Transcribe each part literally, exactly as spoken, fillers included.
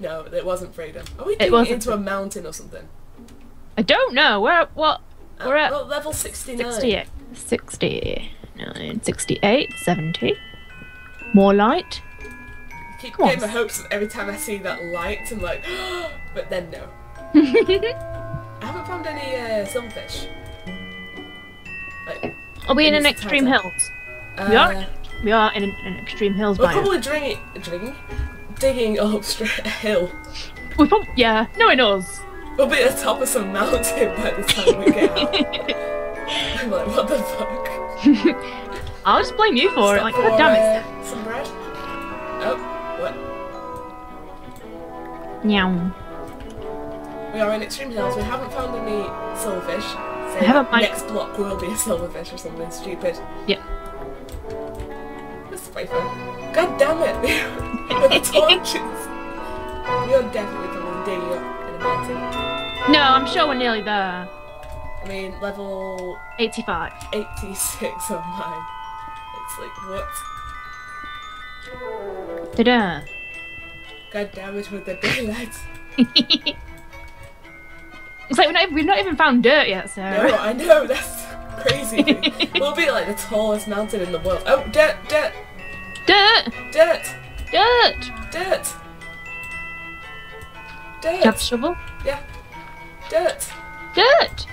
No, it wasn't freedom. Are we digging into a mountain or something? I don't know. We're at what? Uh, we're at well, level sixty-nine. sixty-eight, sixty-nine, sixty-eight, seventy. More light. I keep getting my hopes that every time I see that light, I'm like, but then no. I haven't found any uh, silverfish. Like, are we in an extreme hills? Uh, we are. We are in an, an extreme hills. We're probably drinking, drinking, digging up a hill. We probably, yeah, knowing us. We'll be at the top of some mountain by the time we get out. I'm like, what the fuck? I'll just blame you for it. Like, god damn it. Uh, some bread. Oh, what? Meow. We are in extreme hills. We haven't found any silverfish. So I haven't mind. Next block will be a silverfish or something stupid. Yeah. This is way fun. God damn it! With the torches. We are definitely going to dig up in a mountain. No, I'm sure we're nearly there. I mean, level eighty-five, eighty-six on mine. It's like what? Ta-da! God damn it with the daylight. It's like we're not, we've not even found dirt yet, Sarah. No, I know, that's crazy. We'll be like the tallest mountain in the world. Oh, dirt, dirt! Dirt! Dirt! Dirt! Dirt! Dirt! Jab shovel? Yeah. Dirt! Dirt!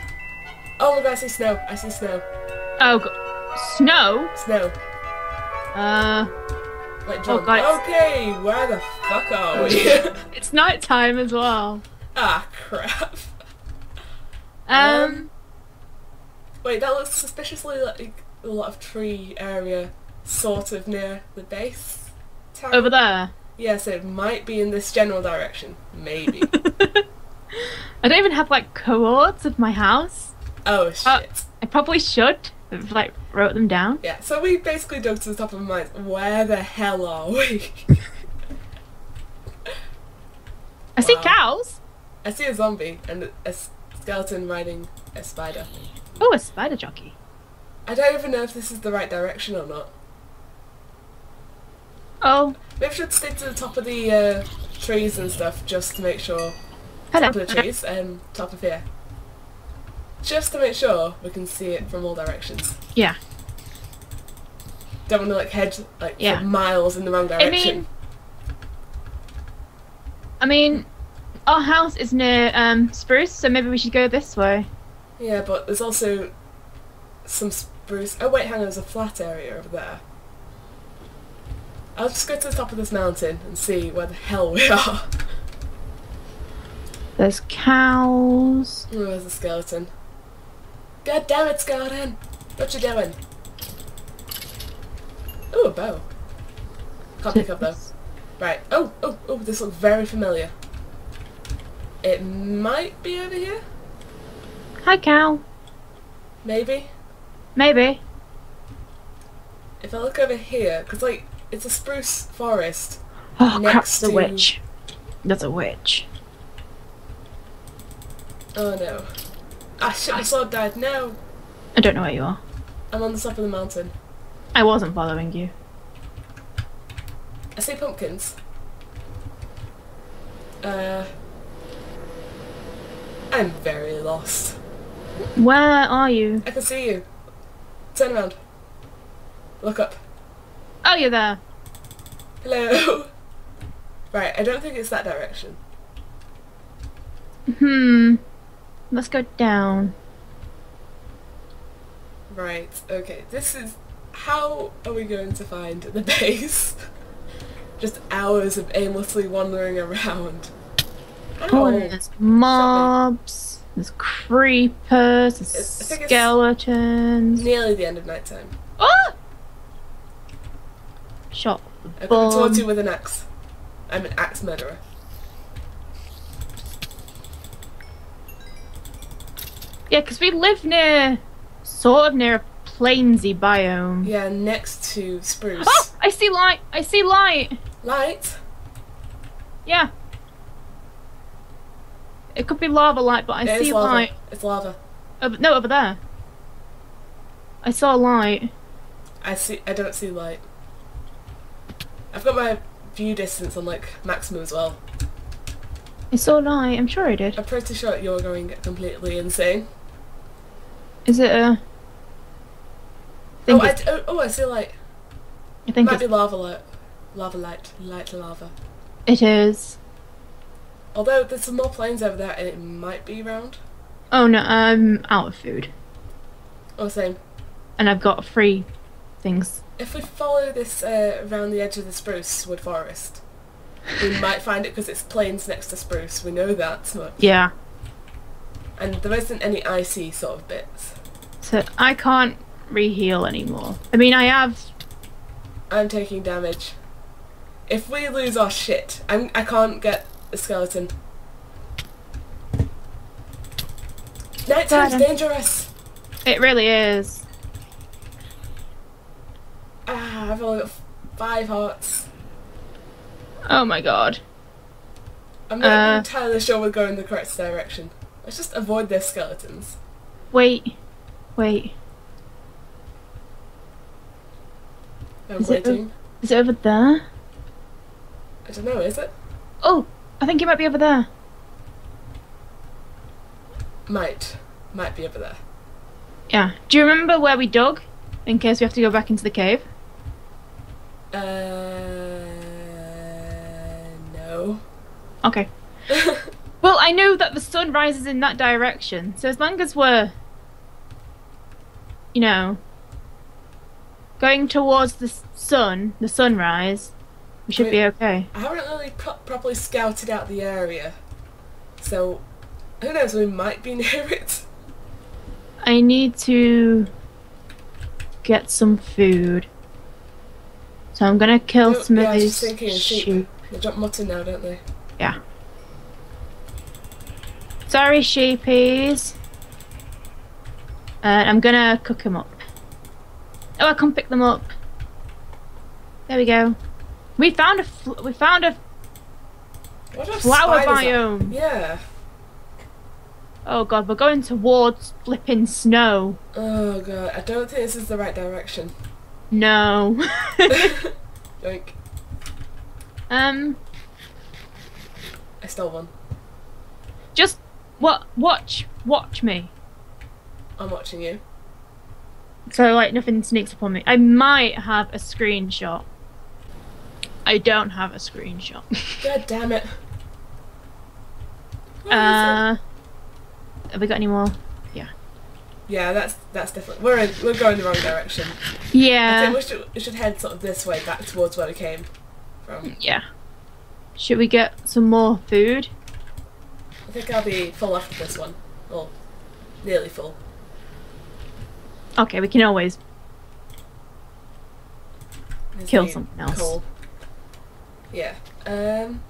Oh look, I see snow, I see snow. Oh god. Snow? Snow. Uh... Like John. Oh, god, okay, where the fuck are we? It's night time as well. Ah, crap. Um, um. Wait, that looks suspiciously like a lot of tree area, sort of near the base. Town. Over there. Yeah, so it might be in this general direction, maybe. I don't even have like coordinates of my house. Oh shit! Uh, I probably should. I've like wrote them down. Yeah. So we basically dug to the top of mines. Where the hell are we? I wow. see cows. I see a zombie and a. a skeleton riding a spider. Oh, a spider jockey. I don't even know if this is the right direction or not. Oh. Maybe we should stick to the top of the uh, trees and stuff just to make sure. Hello. Top of the trees and um, top of here. Just to make sure we can see it from all directions. Yeah. Don't want to like head like yeah. for miles in the wrong direction. I mean. I mean Our house is near um, spruce, so maybe we should go this way. Yeah, but there's also some spruce. Oh wait, hang on, there's a flat area over there. I'll just go to the top of this mountain and see where the hell we are. There's cows. Oh, there's a skeleton. God damn it, skeleton! What you doing? Oh, a bow. Can't pick up though. Right. Oh, oh, oh! This looks very familiar. It might be over here. Hi, cow. Maybe. Maybe. If I look over here, because like it's a spruce forest. Oh crap! That's a witch. That's a witch. Oh no! I should have sword died. No. I don't know where you are. I'm on the top of the mountain. I wasn't following you. I see pumpkins. Uh. I'm very lost. Where are you? I can see you. Turn around. Look up. Oh, you're there. Hello. Right, I don't think it's that direction. Hmm. Let's go down. Right, okay. This is... How are we going to find the base? Just hours of aimlessly wandering around. Oh, oh, there's mobs, there's creepers, there's skeletons. Nearly the end of night time. Oh! Shot the bomb. I'm going to taunt you with an axe. I'm an axe murderer. Yeah, because we live near, sort of near a plainsy biome. Yeah, next to spruce. Oh! I see light! I see light! Light? Yeah. It could be lava light, but I it see lava. light. It's lava. Oh, no, over there. I saw light. I see. I don't see light. I've got my view distance on like maximum as well. It's all night, I'm sure I did. I'm pretty sure you're going completely insane. Is it a... I oh, I d oh, oh, I see light. I think it might be lava light. Lava light. Light lava. It is. Although there's some more planes over there and it might be round. Oh no, I'm out of food. Oh, same. And I've got three things. If we follow this uh, around the edge of the spruce wood forest, we might find it because it's plains next to spruce. We know that much. Yeah. And there isn't any icy sort of bits. So I can't reheal anymore. I mean, I have. I'm taking damage. If we lose our shit, I'm, I can't get a skeleton. Nighttime's dangerous. It really is. Ah, I've only got five hearts. Oh my god. I'm not uh, entirely sure we're going the correct direction. Let's just avoid their skeletons. Wait, wait. I'm is waiting. It, is it over there? I don't know, is it? Oh, I think it might be over there. Might. Might be over there. Yeah. Do you remember where we dug? In case we have to go back into the cave? Uh... No. Okay. Well, I know that the sun rises in that direction, so as long as we're... You know... Going towards the sun, the sunrise, we should I mean, be okay. I haven't really pro properly scouted out the area, so who knows, we might be near it. I need to get some food, so I'm gonna kill some yeah, of these sheep. sheep. They drop mutton now, don't they? Yeah. Sorry, sheepies. Uh, I'm gonna cook them up. Oh, I can pick them up. There we go. We found a fl we found a flower biome. Yeah. Oh god, we're going towards flipping snow. Oh god, I don't think this is the right direction. No. Yoink. Um. I stole one. Just what? Watch, watch me. I'm watching you. So, like, nothing sneaks up on me. I might have a screenshot. I don't have a screenshot. God damn it. What uh, it? Have we got any more? Yeah. Yeah, that's that's definitely... We're, in, we're going the wrong direction. Yeah. I think we should, we should head sort of this way, back towards where we came from. Yeah. Should we get some more food? I think I'll be full after this one. Or nearly full. Okay, we can always There's kill something else. Coal. Yeah. Um,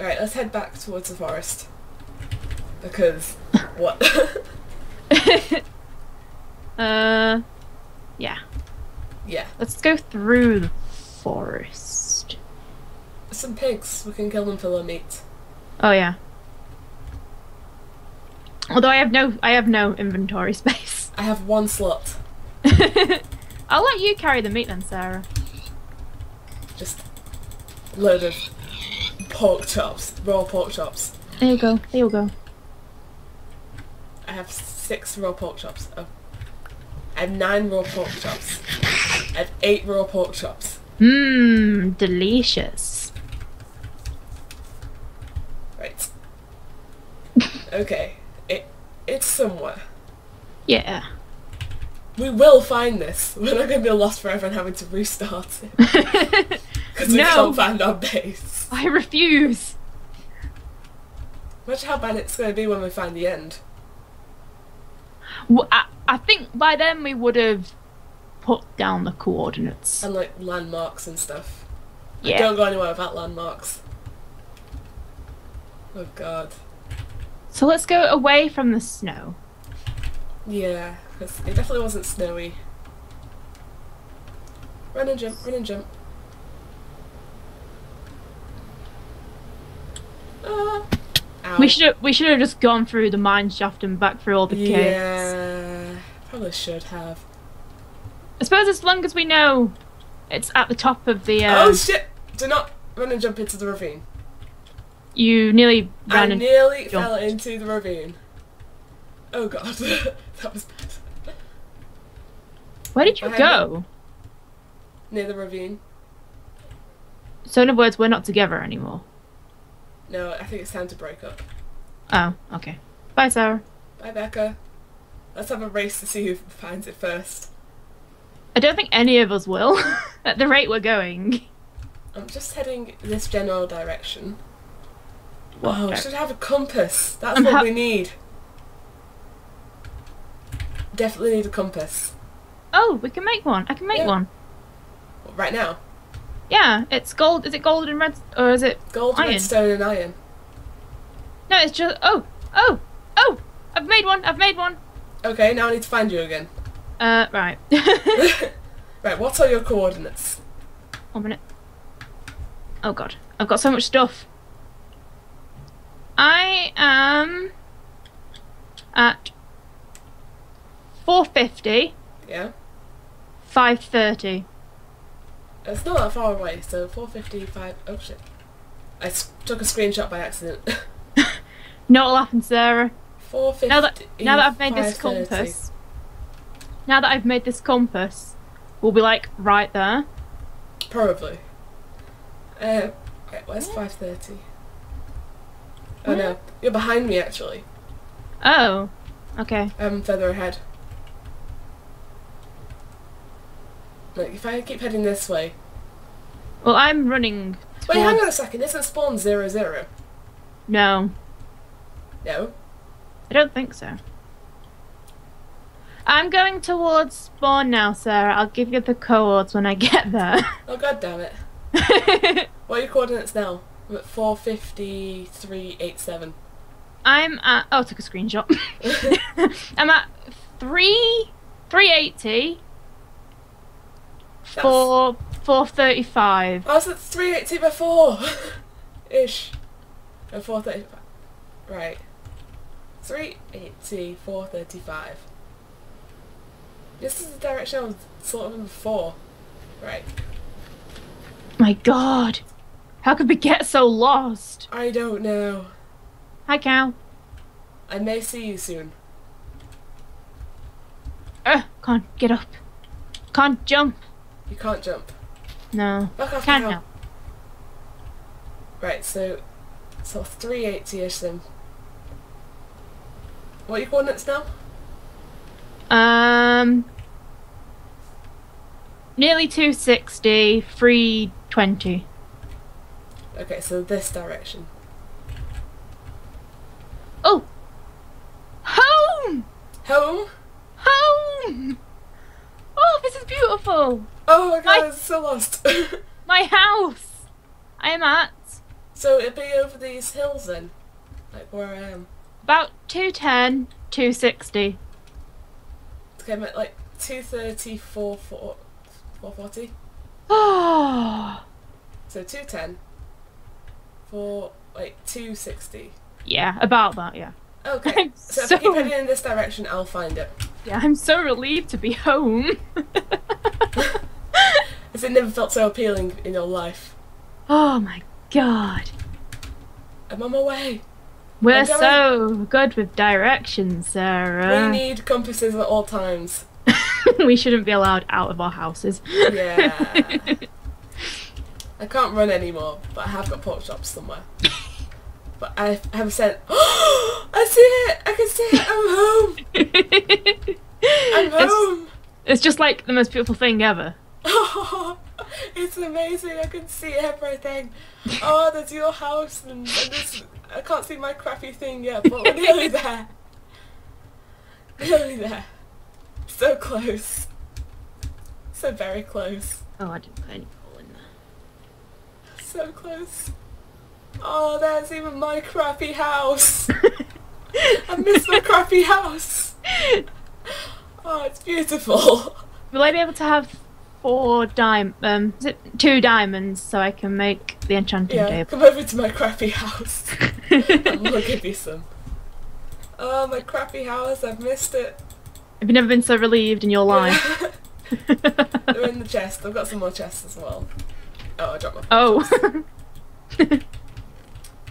Alright, let's head back towards the forest. Because... what? uh, yeah. Yeah. Let's go through the forest. Some pigs. We can kill them for their meat. Oh, yeah. Although I have no, I have no inventory space. I have one slot. I'll let you carry the meat then, Sarah. Just a load of pork chops, raw pork chops. There you go, there you go. I have six raw pork chops. Oh. I have nine raw pork chops. I have eight raw pork chops. Mmm, delicious. Right. Okay, it it's somewhere. Yeah. We will find this. We're not going to be lost forever and having to restart it. Because we no. can't find our base. I refuse. Imagine how bad it's going to be when we find the end. Well, I, I think by then we would have put down the coordinates. And like landmarks and stuff. Yeah. I don't go anywhere without landmarks. Oh god. So let's go away from the snow. Yeah, because it definitely wasn't snowy. Run and jump, run and jump. Ah. We should we should have just gone through the mine shaft and back through all the caves. Yeah, probably should have. I suppose as long as we know it's at the top of the. Uh... Oh shit! Do not run and jump into the ravine. You nearly ran I nearly jumped. fell into the ravine. Oh god, that was bad. Where did you Behind go? It. Near the ravine. So in other words, we're not together anymore. No, I think it's time to break up. Oh, okay. Bye, Sarah. Bye, Becca. Let's have a race to see who finds it first. I don't think any of us will, at the rate we're going. I'm just heading this general direction. What? Oh, we should have a compass. That's I'm what we need. Definitely need a compass. Oh, we can make one. I can make yeah. one. Well, right now? Yeah, it's gold. Is it gold and red, or is it gold, iron? redstone, and iron? No, it's just. Oh, oh, oh! I've made one. I've made one. Okay, now I need to find you again. Uh, right. Right. What are your coordinates? One minute. Oh god, I've got so much stuff. I am at four fifty. Yeah. five thirty. It's not that far away, so four fifty-five. Oh shit. I took a screenshot by accident. Not laughing, Sarah. four fifty. Now that, now that I've made this compass. Now that I've made this compass, we'll be like right there. Probably. Uh, right, where's five thirty? Oh no, you're behind me actually. Oh, okay. Um, further ahead. Like, if I keep heading this way. Well, I'm running. Towards... Wait, hang on a second. Isn't spawn zero zero? No. No. I don't think so. I'm going towards spawn now, Sarah. I'll give you the coordinates when I get there. Oh god damn it! What are your coordinates now? I'm at four fifty-three eighty-seven. I'm at. Oh, I took a screenshot. I'm at three three eighty. That's... Four, four thirty-five. I was at three eighty before, ish. No, four thirty-five. Right. Three eighty, four thirty-five. This is the direction I was sort of in before. Right. My God, how could we get so lost? I don't know. Hi, Cal. I may see you soon. Uh, can't get up. Can't jump. You can't jump. No. Back off can't now. Help. Right, so so three eighty-ish then. What are your coordinates now? Um nearly two sixty, three twenty. Okay, so this direction. Oh. Home. Home. Home. Oh, this is beautiful. Oh my god, I'm so lost. My house! I am at... So it'd be over these hills then? Like where I am? About two ten, two sixty. Okay, I'm at like two thirty, four forty. Oh! So two ten, four, like two sixty. Yeah, about that, yeah. Okay, so, so if I keep heading in this direction, I'll find it. Yeah, I'm so relieved to be home. It never felt so appealing in your life. Oh my god. I'm on my way. We're so good with directions, Sarah. We need compasses at all times. We shouldn't be allowed out of our houses. Yeah. I can't run anymore, but I have got pork chops somewhere. But I have said, oh, I see it! I can see it! I'm home! I'm home! It's, it's just like the most beautiful thing ever. Oh, it's amazing! I can see everything. Oh, there's your house, and, and this, I can't see my crappy thing yet, but we're nearly there. Nearly there. So close. So very close. Oh, I didn't put any coal in there. So close. Oh, there's even my crappy house. I miss my crappy house. Oh, it's beautiful. Will I be able to have? Four diamond, um, is it two diamonds, so I can make the enchanting table. Yeah, come over to my crappy house. And we'll give you some. Oh, my crappy house! I've missed it. Have you never been so relieved in your life? They're in the chest. I've got some more chests as well. Oh, I dropped my.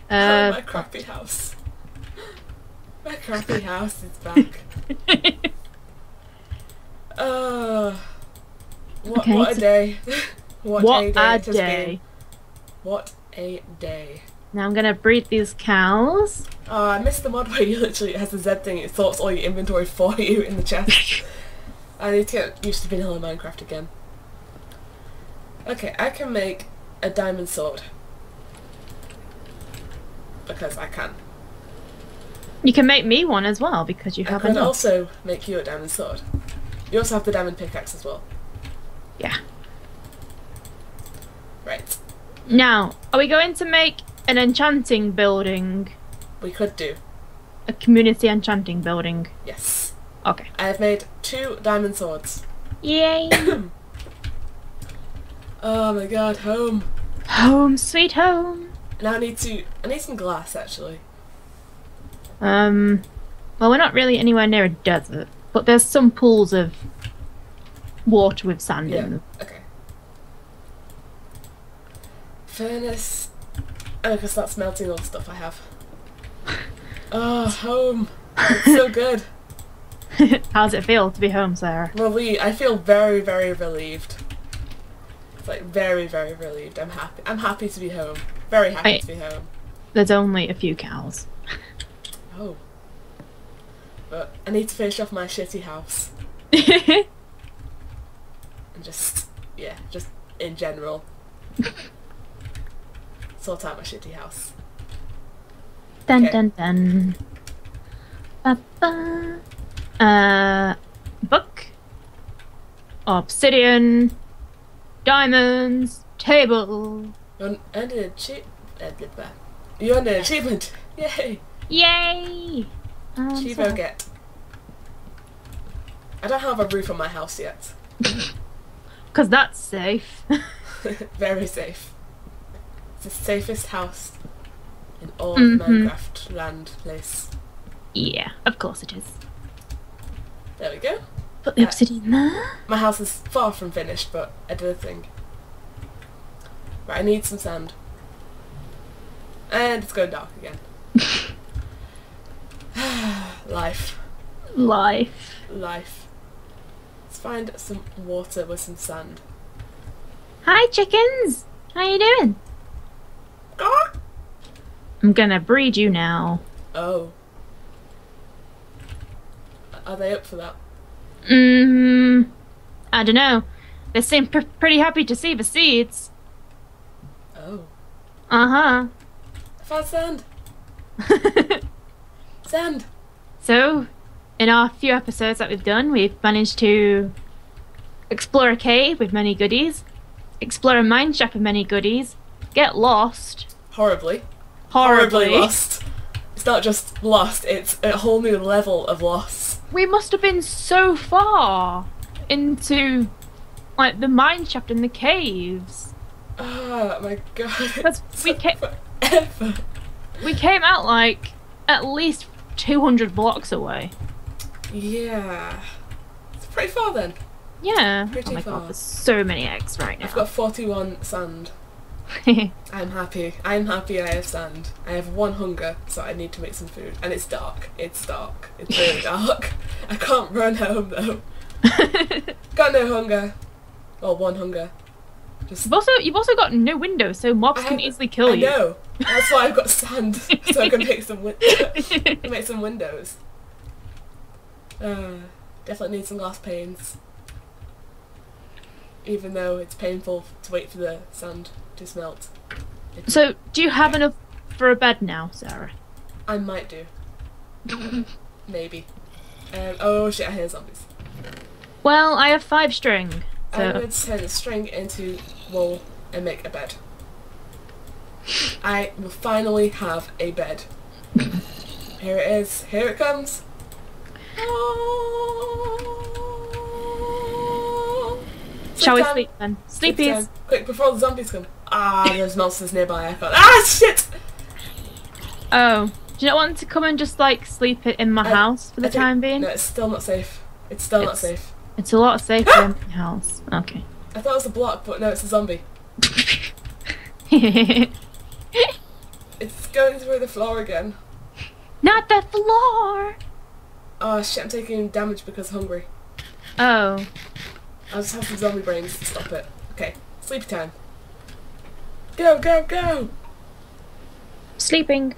Oh. Uh, oh, my crappy house. My crappy house is back. Oh, what, okay, what a day. What, what a day. A day. What a day. Now I'm gonna breed these cows. Oh, I missed the mod where you literally, it has a Z thing, it sorts all your inventory for you in the chest. I need to get used to vanilla Minecraft again. Okay, I can make a diamond sword. Because I can. You can make me one as well, because you have enough. I can also make you a diamond sword. You also have the diamond pickaxe as well. Yeah. Right. Now, are we going to make an enchanting building? We could do. A community enchanting building? Yes. Okay. I have made two diamond swords. Yay! Oh my god, home. Home, sweet home. Now I need to, I need some glass actually. Um, well we're not really anywhere near a desert, but there's some pools of water with sand yeah. in them. Okay. Furnace. Oh, because that's melting all the stuff I have. Oh, home. It's so good. How's it feel to be home, Sarah? Well, we, I feel very, very relieved. It's like very, very relieved. I'm happy. I'm happy to be home. Very happy I, to be home. There's only a few cows. Oh. But I need to finish off my shitty house. And just, yeah, just in general. Sort out my shitty house. Dun okay. dun dun. Ba ba. Uh, book, obsidian, diamonds, table. You earned an achievement. You earned an achievement. Yay! Yay! Achievo get. I don't have a roof on my house yet. Because that's safe. Very safe. It's the safest house in all mm-hmm. Minecraft land place. Yeah, of course it is. There we go. Put the obsidian there. My house is far from finished, but I did a thing. Right, I need some sand. And it's going dark again. Life. Life. Life. Let's find some water with some sand. Hi chickens! How you doing? Gawk. I'm gonna breed you now. Oh. Are they up for that? Mm, I don't know. They seem pr pretty happy to see the seeds. Oh. Uh-huh. I found sand. Sand. So, in our few episodes that we've done, we've managed to explore a cave with many goodies, explore a mine shaft with many goodies, get lost. Horribly. Horribly, Horribly lost. It's not just lost, it's a whole new level of loss. We must have been so far into, like, the mine shaft and the caves. Oh my god. That's, we, ca forever. we came out, like, at least two hundred blocks away. Yeah. It's pretty far then. Yeah. Pretty oh my far. God, there's so many eggs right now. I've got forty-one sand. I'm happy. I'm happy I have sand. I have one hunger, so I need to make some food. And it's dark. It's dark. It's really dark. I can't run home though. Got no hunger. Or one hunger. Just you've also you've also got no windows, so mobs I can have, easily kill I you. I know. That's why I've got sand, so I can make some win make some windows. Uh, definitely need some glass panes. Even though it's painful to wait for the sand to smelt. So, do you have enough for a bed now, Sarah? I might do. Maybe. Um, oh shit, I hear zombies. Well, I have five string. So. I'm going to turn the string into wool and make a bed. I will finally have a bed. Here it is. Here it comes. Oh. Shall we sleep then? Sleepies! Quick, before all the zombies come. Ah, there's monsters nearby. I can't. Ah, shit! Oh. Do you not want to come and just, like, sleep in my I, house for the time being? No, it's still not safe. It's still it's, not safe. It's a lot safer in my house. Okay. I thought it was a block, but no, it's a zombie. It's going through the floor again. Not the floor! Oh shit, I'm taking damage because I'm hungry. Oh. I'll just have some zombie brains to stop it. Okay, sleep time. Go, go, go! Sleeping.